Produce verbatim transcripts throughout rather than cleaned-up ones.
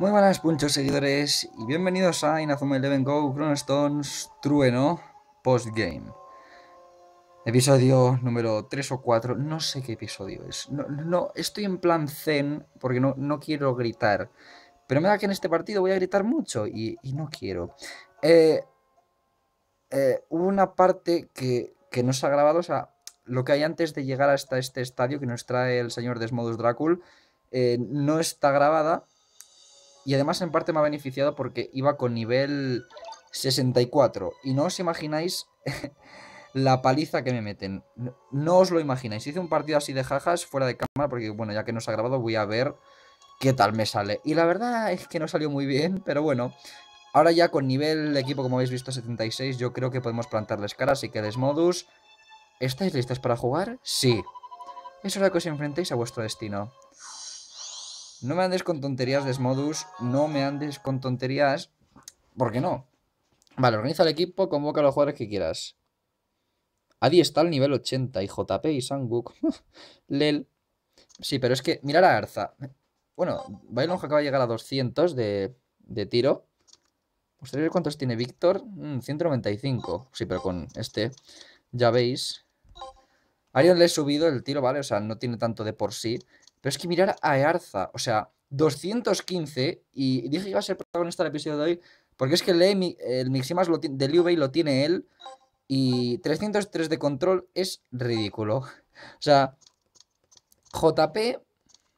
Muy buenas, punchos seguidores, y bienvenidos a Inazuma Eleven Go, Chrono Stones Trueno, postgame. Episodio número tres o cuatro, no sé qué episodio es. No, no estoy en plan zen porque no, no quiero gritar, pero me da que en este partido voy a gritar mucho y, y no quiero. Eh, eh, hubo una parte que, que no se ha grabado, o sea, lo que hay antes de llegar hasta este estadio que nos trae el señor Desmodus Dracul, eh, no está grabada y además en parte me ha beneficiado porque iba con nivel sesenta y cuatro y no os imagináis... La paliza que me meten. No os lo imagináis. Hice un partido así de jajas fuera de cámara porque, bueno, ya que no se ha grabado voy a ver qué tal me sale. Y la verdad es que no salió muy bien, pero bueno. Ahora ya con nivel de equipo, como habéis visto, setenta y seis, yo creo que podemos plantarles cara. Así que Desmodus, ¿estáis listos para jugar? Sí. Es hora que os enfrentéis a vuestro destino. No me andes con tonterías, Desmodus. No me andes con tonterías. ¿Por qué no? Vale, organiza el equipo, convoca a los jugadores que quieras. Adi está al nivel ochenta y J P y Sanguk. Lel. Sí, pero es que mirar a Earza. Bueno, Bailonja acaba de llegar a doscientos de, de tiro. ¿Ustedes ver cuántos tiene Víctor? Mm, ciento noventa y cinco. Sí, pero con este ya veis. Arion le he subido el tiro, ¿vale? O sea, no tiene tanto de por sí. Pero es que mirar a Earza. O sea, doscientos quince. Y dije que iba a ser protagonista del episodio de hoy. Porque es que el, el Miximax de Liu Bei lo tiene él. Y trescientos tres de control es ridículo. O sea, J P...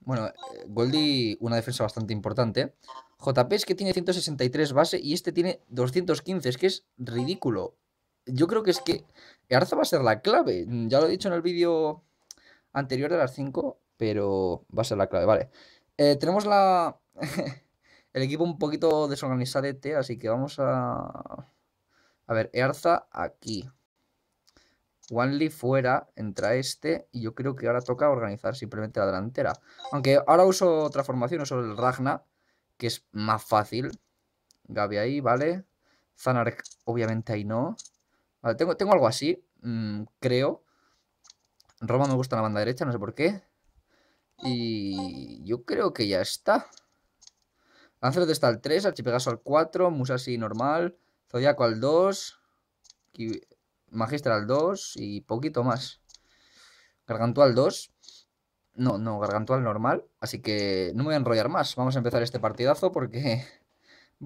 Bueno, Goldi, una defensa bastante importante. J P es que tiene ciento sesenta y tres base y este tiene doscientos quince. Es que es ridículo. Yo creo que es que Earza va a ser la clave. Ya lo he dicho en el vídeo anterior de las cinco, pero va a ser la clave. Vale. Eh, tenemos la... el equipo un poquito desorganizadete, así que vamos a... A ver, Earza aquí. Wanli fuera, entra este. Y yo creo que ahora toca organizar simplemente la delantera. Aunque ahora uso otra formación, uso el Ragna, que es más fácil. Gabi ahí, vale. Zanark, obviamente ahí no. Vale, tengo, tengo algo así, mmm, creo. Roma me gusta en la banda derecha, no sé por qué. Y yo creo que ya está. Lancelot está al tres, Archipegaso al cuatro, Musasi normal... Zodiaco al dos, Magistral al dos y poquito más. Gargantual al dos. No, no, Gargantual normal. Así que no me voy a enrollar más. Vamos a empezar este partidazo porque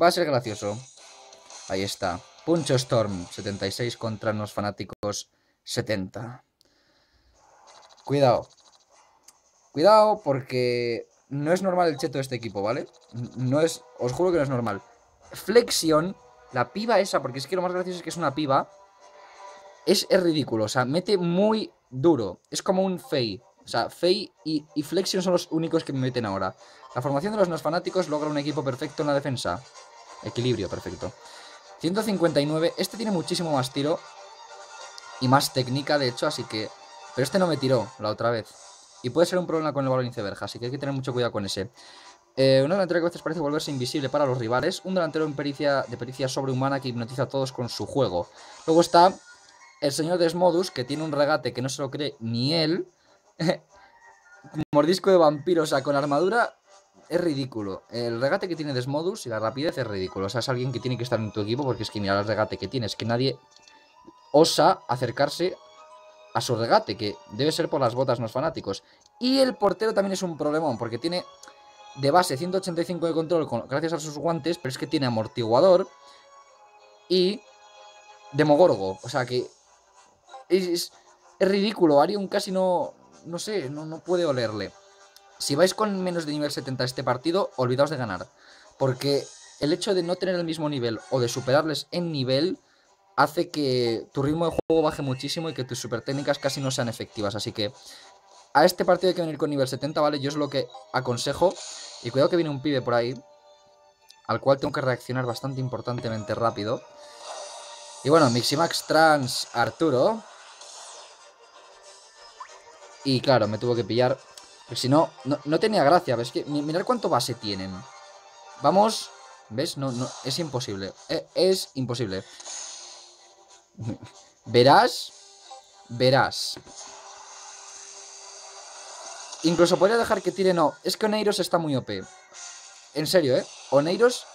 va a ser gracioso. Ahí está. Puncho Storm, setenta y seis contra unos fanáticos setenta. Cuidado. Cuidado porque no es normal el cheto de este equipo, ¿vale? No es, os juro que no es normal. Flexion... La piba esa, porque es que lo más gracioso es que es una piba. Es, es ridículo, o sea, mete muy duro. Es como un Fei. O sea, Fei y, y Flexion son los únicos que me meten ahora. La formación de los no fanáticos logra un equipo perfecto en la defensa. Equilibrio perfecto. ciento cincuenta y nueve. Este tiene muchísimo más tiro. Y más técnica, de hecho, así que... Pero este no me tiró la otra vez. Y puede ser un problema con el balón inceberja, así que hay que tener mucho cuidado con ese. Eh, una delantera que a veces parece volverse invisible para los rivales. Un delantero en pericia, de pericia sobrehumana que hipnotiza a todos con su juego. Luego está el señor Desmodus, que tiene un regate que no se lo cree ni él. Mordisco de vampiro, o sea, con armadura es ridículo. El regate que tiene Desmodus y la rapidez es ridículo. O sea, es alguien que tiene que estar en tu equipo porque es que mira el regate que tiene. Es que nadie osa acercarse a su regate, que debe ser por las botas no fanáticos. Y el portero también es un problemón porque tiene... De base, ciento ochenta y cinco de control con, gracias a sus guantes, pero es que tiene amortiguador y Demogorgo. O sea que es, es, es ridículo. Arion casi no, no sé, no, no puede olerle. Si vais con menos de nivel setenta este partido, olvidaos de ganar. Porque el hecho de no tener el mismo nivel o de superarles en nivel hace que tu ritmo de juego baje muchísimo y que tus super técnicas casi no sean efectivas. Así que a este partido hay que venir con nivel setenta, ¿vale? Yo es lo que aconsejo. Y cuidado que viene un pibe por ahí, al cual tengo que reaccionar bastante importantemente rápido. Y bueno, Miximax trans Arturo. Y claro, me tuvo que pillar. Porque si no, no, no tenía gracia. ¿Ves? Que, mirad cuánto base tienen. Vamos. ¿Ves? No, no, es imposible. Eh, es imposible. Verás. Verás. Incluso podría dejar que tire, no. Es que Oneiros está muy O P. En serio, ¿eh? Oneiros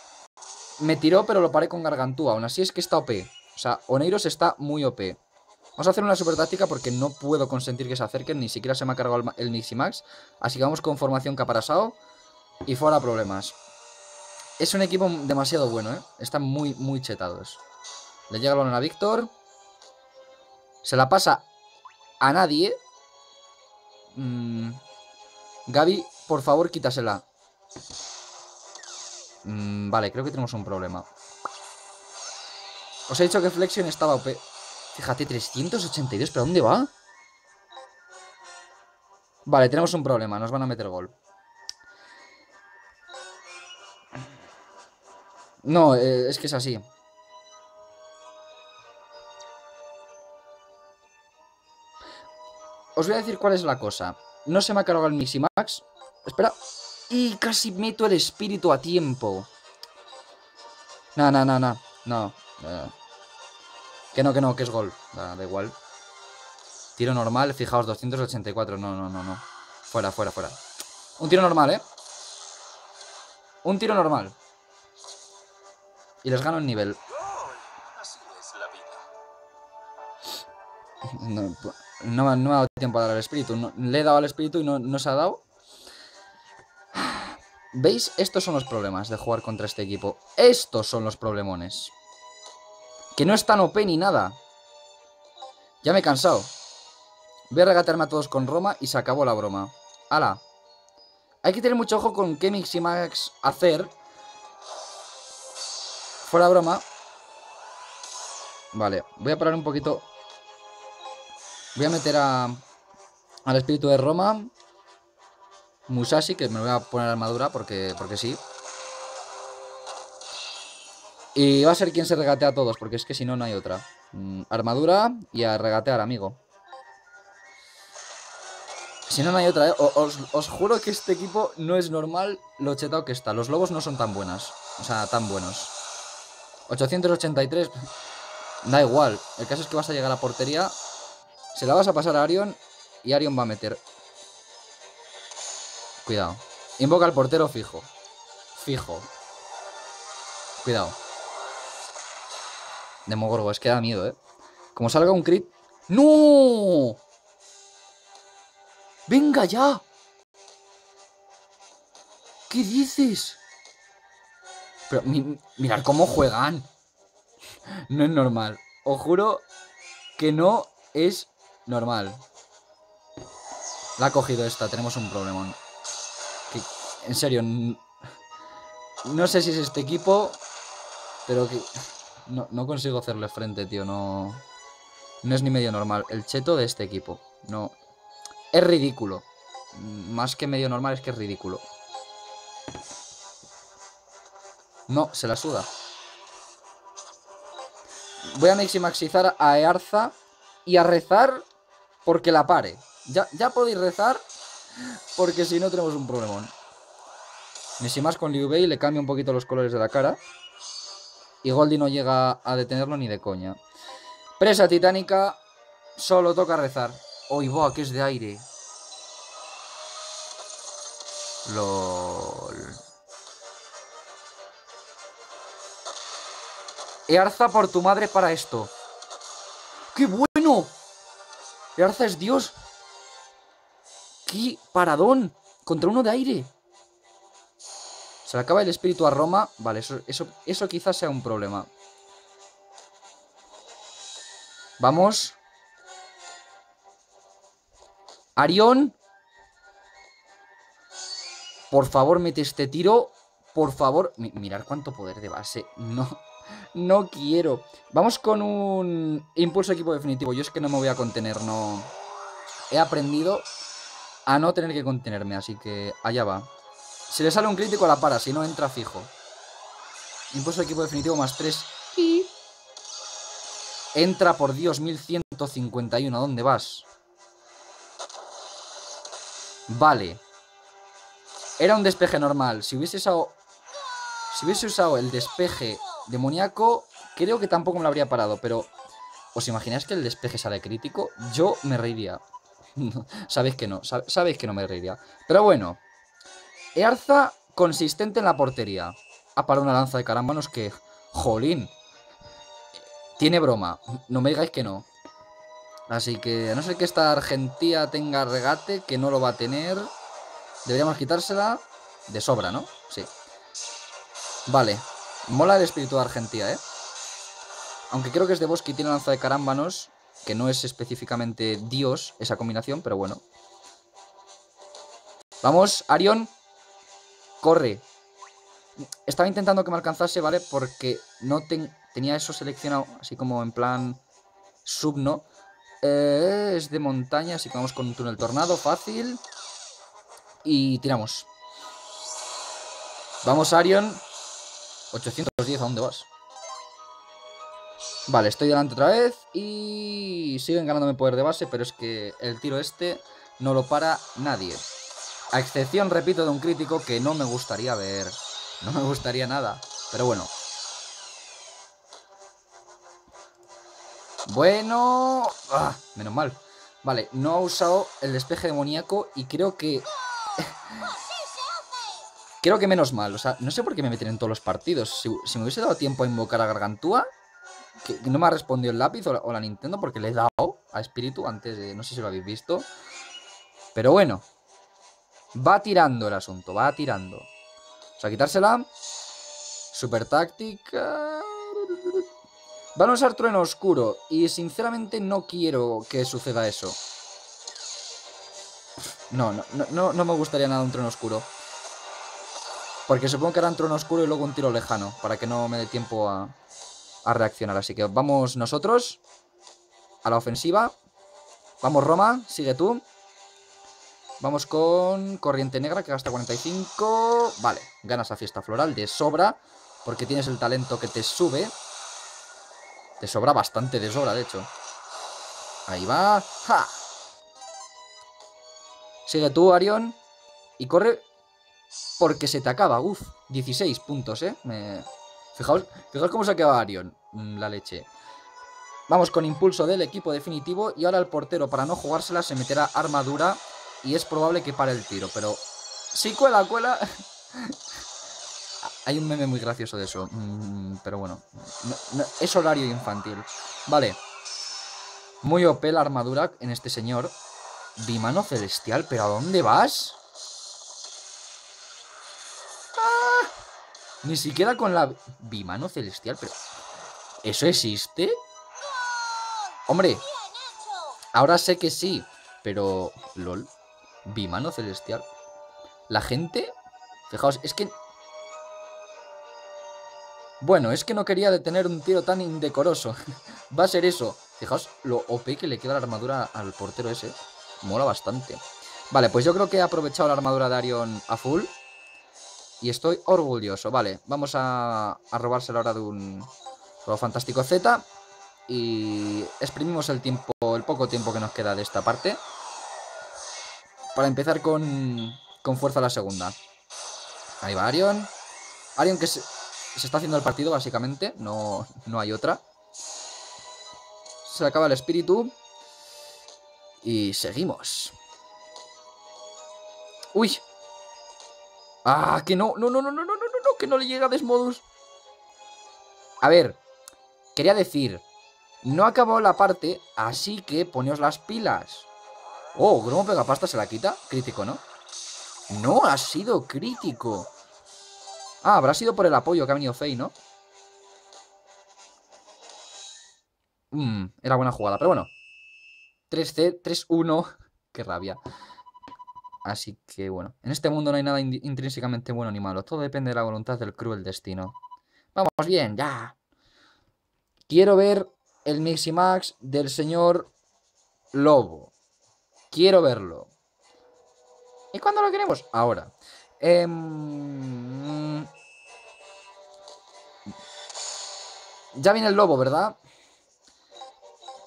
me tiró, pero lo paré con Gargantúa. Aún así es que está O P. O sea, Oneiros está muy O P. Vamos a hacer una super táctica porque no puedo consentir que se acerquen. Ni siquiera se me ha cargado el, el Miximax. Así que vamos con formación Caparasao. Y fuera problemas. Es un equipo demasiado bueno, ¿eh? Están muy, muy chetados. Le llega el balón a Víctor. Se la pasa a nadie. Mm. Gabi, por favor, quítasela. Mm, vale, creo que tenemos un problema. Os he dicho que Flexion estaba O P. Fíjate, trescientos ochenta y dos, ¿pero dónde va? Vale, tenemos un problema, nos van a meter gol. No, eh, es que es así. Os voy a decir cuál es la cosa. No se me ha cargado el Miximax. Espera. Y casi meto el espíritu a tiempo. No, no, no, no. No, no. Que no, que no, que es gol. Da, da igual. Tiro normal, fijaos, doscientos ochenta y cuatro. No, no, no, no. Fuera, fuera, fuera. Un tiro normal, ¿eh? Un tiro normal. Y les gano el nivel. No, no, no me ha dado tiempo a dar al espíritu. No, le he dado al espíritu y no, no se ha dado. ¿Veis? Estos son los problemas de jugar contra este equipo. Estos son los problemones. Que no están O P ni nada. Ya me he cansado. Voy a regatearme a todos con Roma y se acabó la broma. ¡Hala! Hay que tener mucho ojo con qué Miximax hacer. Fuera broma. Vale, voy a parar un poquito. Voy a meter a, al espíritu de Roma. Musasi, que me lo voy a poner armadura porque, porque sí. Y va a ser quien se regatea a todos, porque es que si no, no hay otra. Armadura y a regatear, amigo. Si no, no hay otra, ¿eh? Os, os juro que este equipo no es normal lo chetado que está. Los lobos no son tan buenas. O sea, tan buenos. ochocientos ochenta y tres. Da igual. El caso es que vas a llegar a portería. Se la vas a pasar a Arion y Arion va a meter. Cuidado. Invoca al portero fijo. Fijo. Cuidado. Demogorgo, es que da miedo, ¿eh? Como salga un crit... ¡No! ¡Venga ya! ¿Qué dices? Pero mi, mirad cómo juegan. No es normal. Os juro que no es normal. La ha cogido esta, tenemos un problemón. Que, en serio, no sé si es este equipo, pero que no, no consigo hacerle frente, tío. No, no es ni medio normal. El cheto de este equipo. No. Es ridículo. Más que medio normal, es que es ridículo. No, se la suda. Voy a maximaxizar a Earza y a rezar porque la pare. Ya, ya podéis rezar porque si no tenemos un problemón. Ni si más con Liu Bei le cambia un poquito los colores de la cara. Y Goldi no llega a detenerlo ni de coña. Presa titánica. Solo toca rezar. ¡Oy, boa! Que es de aire. LOL. Earza por tu madre para esto. ¡Qué bueno! Earza es Dios. ¡Qué paradón! Contra uno de aire. Se le acaba el espíritu a Roma. Vale, eso, eso, eso quizás sea un problema. Vamos. Arión. Por favor, mete este tiro. Por favor. Mi, mirad cuánto poder de base. No, no quiero. Vamos con un impulso equipo definitivo. Yo es que no me voy a contener, no. He aprendido a no tener que contenerme, así que allá va. Si le sale un crítico, la para. Si no, entra fijo. Impulso de equipo definitivo más tres. Y... entra, por Dios, mil ciento cincuenta y uno. ¿A dónde vas? Vale. Era un despeje normal. Si hubiese usado... Si hubiese usado el despeje demoníaco, creo que tampoco me lo habría parado. Pero... ¿os imagináis que el despeje sale crítico? Yo me reiría. Sabéis que no. Sabéis que no me reiría. Pero bueno... Earza consistente en la portería. Ha parado una lanza de carámbanos que... ¡Jolín! Tiene broma. No me digáis que no. Así que, a no ser que esta Argentina tenga regate, que no lo va a tener... Deberíamos quitársela de sobra, ¿no? Sí. Vale. Mola el espíritu de Argentina, ¿eh? Aunque creo que es de bosque y tiene lanza de carámbanos, que no es específicamente Dios esa combinación, pero bueno. Vamos, Arion. Corre. Estaba intentando que me alcanzase, ¿vale? Porque no ten... tenía eso seleccionado, así como en plan subno. Eh, es de montaña, así que vamos con un túnel tornado, fácil. Y tiramos. Vamos, Arion. ochocientos diez, ¿a dónde vas? Vale, estoy delante otra vez. Y siguen ganándome poder de base, pero es que el tiro este no lo para nadie. A excepción, repito, de un crítico que no me gustaría ver. No me gustaría nada. Pero bueno. Bueno... ¡Ah! Menos mal. Vale, no ha usado el despeje demoníaco y creo que... creo que menos mal. O sea, no sé por qué me meten en todos los partidos. Si, si me hubiese dado tiempo a invocar a Gargantúa... Que no me ha respondido el lápiz o la, o la Nintendo porque le he dado a Espíritu antes de... No sé si lo habéis visto. Pero bueno. Va tirando el asunto, va tirando. O sea, quitársela. Super táctica. Van a usar trueno oscuro. Y sinceramente no quiero que suceda eso. No, no, no, no me gustaría nada un trueno oscuro. Porque supongo que harán trueno oscuro y luego un tiro lejano. Para que no me dé tiempo a, a reaccionar. Así que vamos nosotros a la ofensiva. Vamos, Roma, sigue tú. Vamos con corriente negra, que gasta cuarenta y cinco. Vale, ganas a fiesta floral de sobra, porque tienes el talento que te sube. Te sobra bastante de sobra, de hecho. Ahí va. ¡Ja! Sigue tú, Arion. Y corre, porque se te acaba. Uf, dieciséis puntos, ¿eh? Me... Fijaos, fijaos cómo se ha quedado Arion. La leche. Vamos con impulso del equipo definitivo. Y ahora el portero, para no jugársela, se meterá armadura... Y es probable que pare el tiro, pero... Sí, cuela, cuela. Hay un meme muy gracioso de eso. Mm, pero bueno. No, no, es horario infantil. Vale. Muy O P la armadura en este señor. Bimano celestial, pero ¿a dónde vas? ¡Ah! Ni siquiera con la... Bimano celestial, pero... ¿Eso existe? Hombre. Ahora sé que sí, pero... LOL. Bimano celestial. La gente... Fijaos, es que... Bueno, es que no quería detener un tiro tan indecoroso. Va a ser eso. Fijaos lo O P que le queda la armadura al portero ese. Mola bastante. Vale, pues yo creo que he aprovechado la armadura de Arion a full. Y estoy orgulloso. Vale, vamos a, a robársela ahora de un... Robo fantástico Z. Y exprimimos el tiempo, el poco tiempo que nos queda de esta parte. Para empezar con, con fuerza la segunda. Ahí va Arion. Arion que se, se está haciendo el partido, básicamente. No, no hay otra. Se le acaba el espíritu. Y seguimos. ¡Uy! ¡Ah, que no! ¡No, no, no, no, no, no, no! ¡Que no le llega a Desmodus! A ver. Quería decir... No ha acabado la parte, así que poneos las pilas. Oh, Gromo Pegapasta se la quita. Crítico, ¿no? No ha sido crítico. Ah, habrá sido por el apoyo que ha venido Fey, ¿no? Mmm, era buena jugada, pero bueno. tres C, tres uno. Qué rabia. Así que bueno. En este mundo no hay nada intrínsecamente bueno ni malo. Todo depende de la voluntad del cruel destino. Vamos bien, ya. Quiero ver el Miximax del señor Lobo. Quiero verlo. ¿Y cuándo lo queremos? Ahora. Eh... Ya viene el lobo, ¿verdad?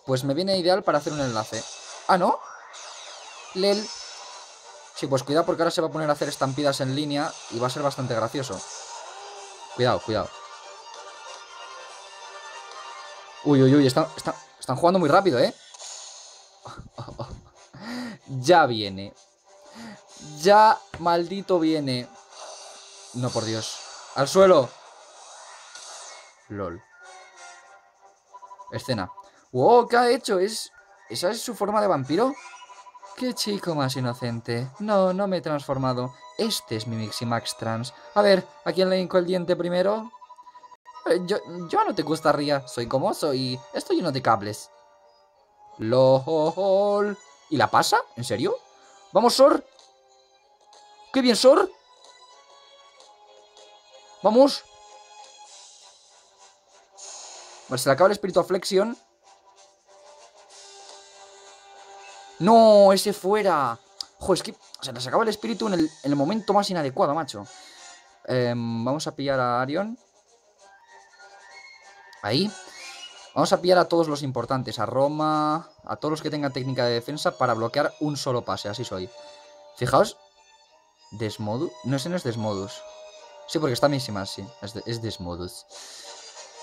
Pues me viene ideal para hacer un enlace. ¿Ah, no? Lel. Sí, pues cuidado porque ahora se va a poner a hacer estampidas en línea y va a ser bastante gracioso. Cuidado, cuidado. Uy, uy, uy, están, están, están jugando muy rápido, ¿eh? Ya viene. Ya maldito viene. No, por Dios. ¡Al suelo! LOL. Escena. ¡Wow! ¿Qué ha hecho? ¿Es... ¿Esa es su forma de vampiro? ¡Qué chico más inocente! No, no me he transformado. Este es mi Miximax trans. A ver, ¿a quién le hinco el diente primero? Yo, yo no te gusta, Ría. Soy como soy. Estoy lleno de cables. LOL. ¿Y la pasa? ¿En serio? ¡Vamos, Sor! ¡Qué bien, Sor! ¡Vamos! Vale, se le acaba el espíritu a Flexion. ¡No! ¡Ese fuera! Joder, es que se les acaba el espíritu en el, en el momento más inadecuado, macho. Eh, vamos a pillar a Arion. Ahí. Vamos a pillar a todos los importantes. A Roma, a todos los que tengan técnica de defensa para bloquear un solo pase. Así soy. Fijaos. Desmodus. No, ese no es Desmodus. Sí, porque está misma, sí. Es, de, es Desmodus.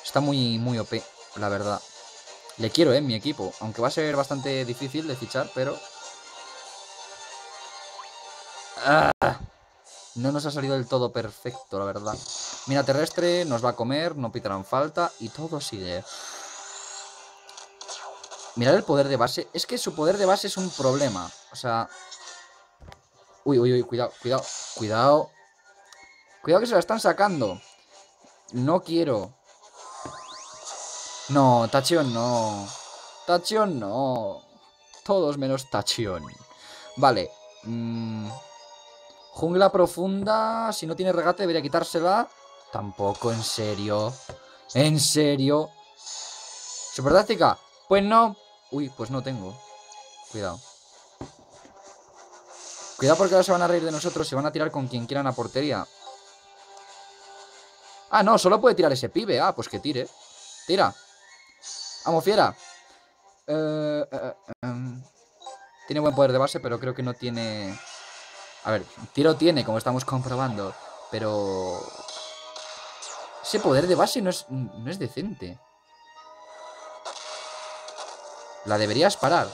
Está muy, muy O P, la verdad. Le quiero, eh, mi equipo. Aunque va a ser bastante difícil de fichar, pero... ¡Ah! No nos ha salido del todo perfecto, la verdad. Mina terrestre, nos va a comer, no pitarán falta y todo sigue. Mirad el poder de base. Es que su poder de base es un problema. O sea... Uy, uy, uy, cuidado, cuidado, cuidado. Cuidado que se la están sacando. No quiero. No, Tachyon no. Tachyon no. Todos menos Tachyon. Vale. Mm. Jungla profunda. Si no tiene regate debería quitársela. Tampoco, en serio. En serio. Supertáctica. Pues no. Uy, pues no tengo. Cuidado. Cuidado porque ahora se van a reír de nosotros. Se van a tirar con quien quieran a portería. Ah, no, solo puede tirar ese pibe. Ah, pues que tire. Tira. Vamos, fiera. Eh, eh, eh. Tiene buen poder de base, pero creo que no tiene... A ver, tiro tiene, como estamos comprobando. Pero... Ese poder de base no es, no es decente. La deberías parar.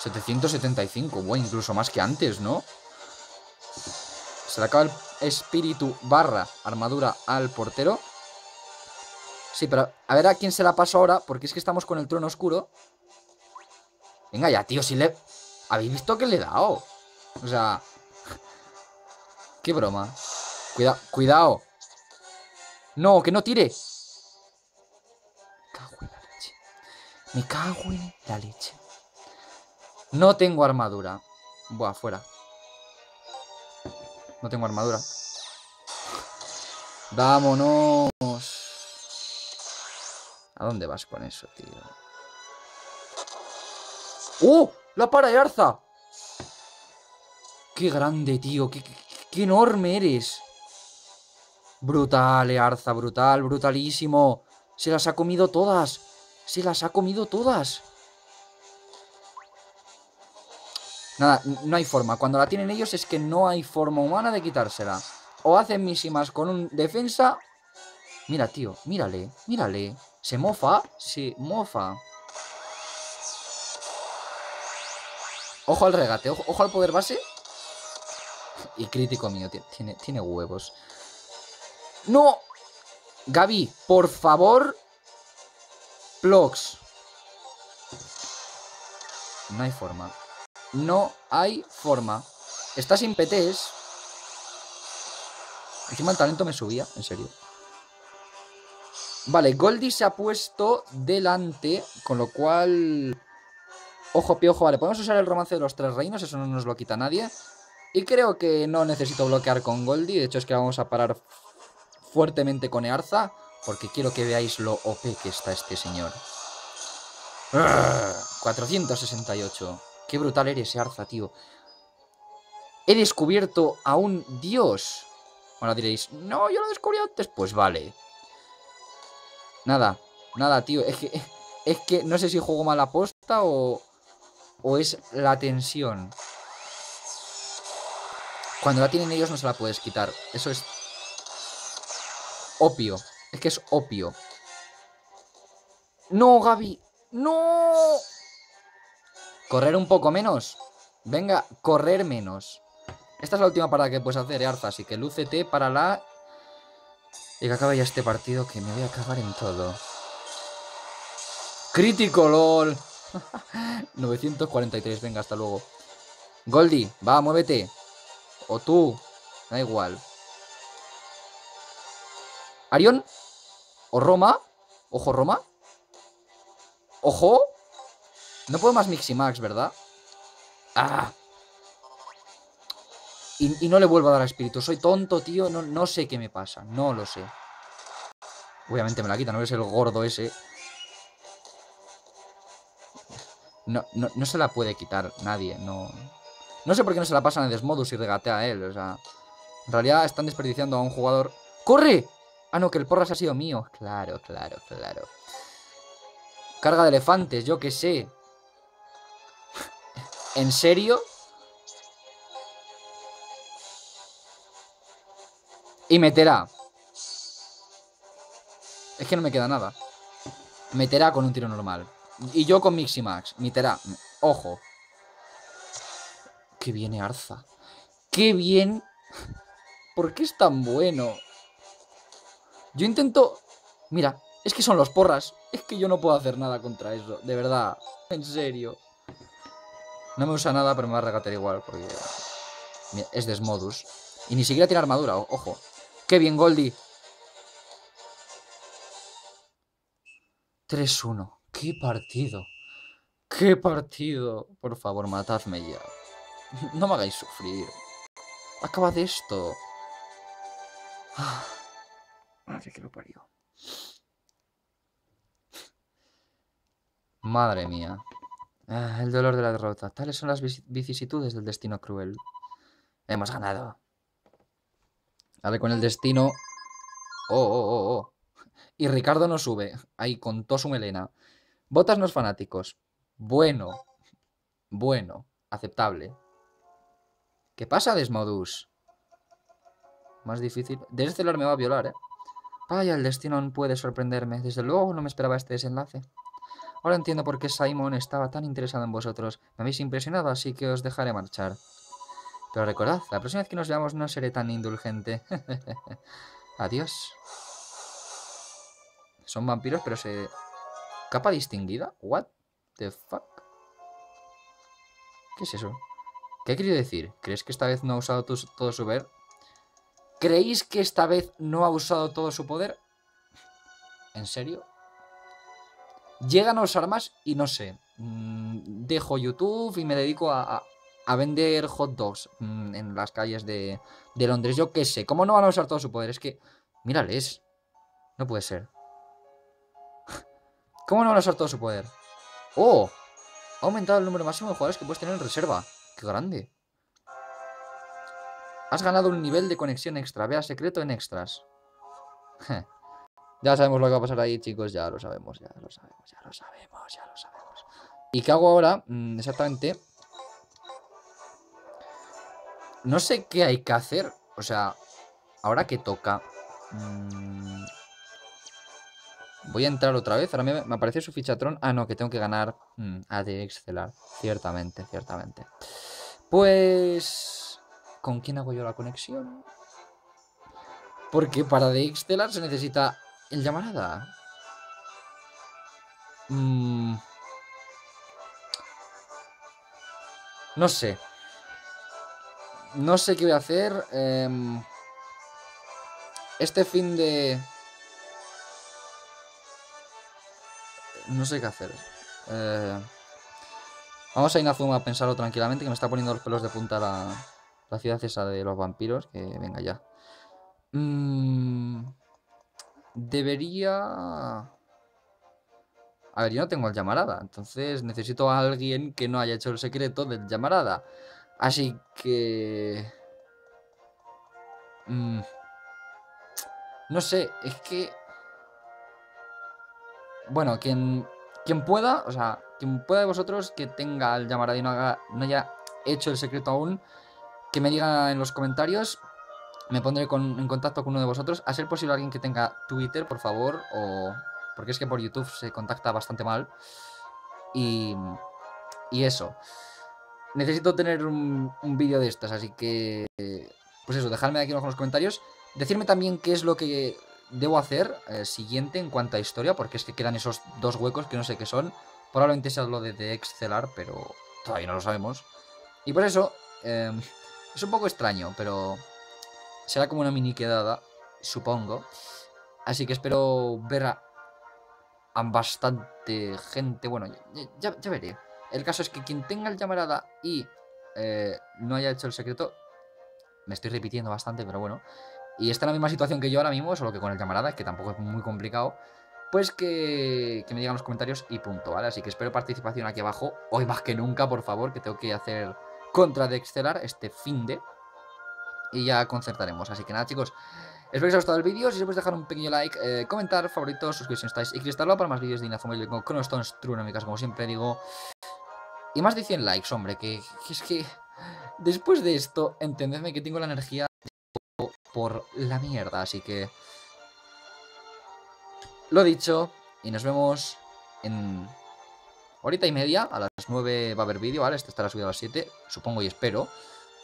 setecientos setenta y cinco. Bueno, incluso más que antes, ¿no? Se le acaba el espíritu barra armadura al portero. Sí, pero a ver a quién se la paso ahora, porque es que estamos con el trono oscuro. Venga ya, tío, si le... ¿Habéis visto que le he dado? O sea... Qué broma. Cuidado, cuidado. No, que no tire. Me cago en la leche. Me cago en la leche. No tengo armadura. Buah, fuera. No tengo armadura. Vámonos. ¿A dónde vas con eso, tío? ¡Oh! ¡La para de Earza! ¡Qué grande, tío! ¡Qué, qué, qué enorme eres! Brutal, Earza. Brutal, brutalísimo. Se las ha comido todas. Se las ha comido todas. Nada, no hay forma. Cuando la tienen ellos es que no hay forma humana de quitársela. O hacen mísimas con un defensa... Mira, tío, mírale, mírale. ¿Se mofa? Sí, mofa. Ojo al regate, ojo, ojo al poder base. Y crítico mío, tiene, tiene huevos. ¡No! Gabi, por favor. Plox. No hay forma. No hay forma. Está sin P Ts. Encima el talento me subía, en serio. Vale, Goldi se ha puesto delante, con lo cual... Ojo, piojo, vale, podemos usar el romance de los tres reinos, eso no nos lo quita nadie. Y creo que no necesito bloquear con Goldi, de hecho es que vamos a parar fuertemente con Earza, porque quiero que veáis lo O P que está este señor. cuatrocientos sesenta y ocho. Qué brutal eres, Earza, tío. He descubierto a un dios. Bueno, diréis, no, yo lo descubrí antes, pues vale. Nada, nada, tío. Es que, es que no sé si juego mal aposta o, o es la tensión. Cuando la tienen ellos no se la puedes quitar. Eso es opio. Es que es opio. ¡No, Gabi! ¡No! Correr un poco menos. Venga, correr menos. Esta es la última parada que puedes hacer, Earza, así que lúcete para la... Y que acabe ya este partido, que me voy a acabar en todo. ¡Crítico, lol! novecientos cuarenta y tres, venga, hasta luego. Goldi, va, muévete. O tú, da igual. Arion. O Roma. Ojo, Roma. Ojo. No puedo más Miximax, ¿verdad? ¡Ah! Y, y no le vuelvo a dar a espíritu. Soy tonto, tío. No, no sé qué me pasa. No lo sé. Obviamente me la quita. No es el gordo ese. No, no, no se la puede quitar nadie. No, no sé por qué no se la pasan a Desmodus y regatea a él. O sea, en realidad están desperdiciando a un jugador. ¡Corre! Ah, no, que el porras ha sido mío. Claro, claro, claro. Carga de elefantes, yo qué sé. ¿En serio? Y meterá. Es que no me queda nada. Meterá con un tiro normal. Y yo con Miximax. Meterá. Ojo. Qué bien, Earza. Qué bien. ¿Por qué es tan bueno? Yo intento... Mira, es que son los porras. Es que yo no puedo hacer nada contra eso. De verdad. En serio. No me usa nada, pero me va a regatear igual. Porque es Desmodus. Y ni siquiera tiene armadura. Ojo. ¡Qué bien, Goldi! tres uno. ¡Qué partido! ¡Qué partido! Por favor, matadme ya. No me hagáis sufrir. Acabad esto. Madre que lo parió. Madre mía. Ah, el dolor de la derrota. Tales son las vicisitudes del destino cruel. Hemos ganado. A ver, con el destino... Oh, oh, oh, oh. Y Ricardo no sube. Ahí contó su melena. Botas los fanáticos. Bueno. Bueno. Aceptable. ¿Qué pasa, Desmodus? Más difícil... De Excelar me va a violar, ¿eh? Vaya, el destino aún puede sorprenderme. Desde luego no me esperaba este desenlace. Ahora entiendo por qué Simon estaba tan interesado en vosotros. Me habéis impresionado, así que os dejaré marchar. Pero recordad, la próxima vez que nos veamos no seré tan indulgente. Adiós. Son vampiros, pero se... ¿Capa distinguida? What the fuck? ¿Qué es eso? ¿Qué he querido decir? ¿Crees que esta vez no ha usado tu, todo su poder? ¿Creéis que esta vez no ha usado todo su poder? ¿En serio? Llegan a usar más y no sé. Dejo YouTube y me dedico a... a... a vender hot dogs mmm, en las calles de, de Londres. Yo qué sé. ¿Cómo no van a usar todo su poder? Es que... Mírales. No puede ser. ¿Cómo no van a usar todo su poder? ¡Oh! Ha aumentado el número máximo de jugadores que puedes tener en reserva. ¡Qué grande! Has ganado un nivel de conexión extra. Vea secreto en extras. Ya sabemos lo que va a pasar ahí, chicos. Ya lo sabemos, ya lo sabemos, ya lo sabemos, ya lo sabemos. ¿Y qué hago ahora? Mm, exactamente... No sé qué hay que hacer. O sea, ahora que toca. Mmm, voy a entrar otra vez. Ahora me, me aparece su fichatron. Ah, no, que tengo que ganar mmm, a de Excelar. Ciertamente, ciertamente. Pues... ¿Con quién hago yo la conexión? Porque para de Excelar se necesita el Llamarada. Mm, no sé. No sé qué voy a hacer. Eh, este fin de... No sé qué hacer. Eh, vamos a Inazuma a pensarlo tranquilamente, que me está poniendo los pelos de punta la, la ciudad esa de los vampiros. Que venga ya. Mm, debería... A ver, yo no tengo el Llamarada. Entonces necesito a alguien que no haya hecho el secreto del Llamarada. Así que... Mm. No sé, es que... Bueno, quien, quien pueda, o sea, quien pueda de vosotros que tenga el Llamarada y no, haga, no haya hecho el secreto aún, que me diga en los comentarios, me pondré con, en contacto con uno de vosotros. A ser posible alguien que tenga Twitter, por favor, o... Porque es que por YouTube se contacta bastante mal. Y... Y eso... Necesito tener un, un vídeo de estas, así que... Pues eso, dejadme aquí abajo en los comentarios. Decidme también qué es lo que debo hacer eh, siguiente en cuanto a historia, porque es que quedan esos dos huecos que no sé qué son. Probablemente sea lo de de Excelar, pero todavía no lo sabemos. Y por eso, eh, es un poco extraño, pero será como una mini quedada, supongo. Así que espero ver a, a bastante gente. Bueno, ya, ya, ya veré. El caso es que quien tenga el Llamarada y eh, no haya hecho el secreto... Me estoy repitiendo bastante, pero bueno. Y está en la misma situación que yo ahora mismo, solo que con el Llamarada, que tampoco es muy complicado. Pues que, que me digan los comentarios y punto, ¿vale? Así que espero participación aquí abajo. Hoy más que nunca, por favor, que tengo que hacer contra de Excelar este fin de... Y ya concertaremos. Así que nada, chicos. Espero que os haya gustado el vídeo. Si os podéis dejar un pequeño like, eh, comentar, favoritos, suscribiros si no estáis. Y cristarlo para más vídeos de Inazuma Eleven Go, Chrono Stones Trueno, en mi caso, como siempre digo. Y más de cien likes, hombre, que, que es que... Después de esto, entendedme que tengo la energía por la mierda, así que... Lo dicho, y nos vemos en... Horita y media, a las nueve va a haber vídeo, ¿vale? Este estará subido a las siete, supongo y espero.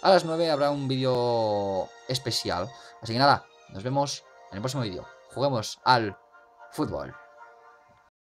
A las nueve habrá un vídeo especial. Así que nada, nos vemos en el próximo vídeo. Juguemos al fútbol.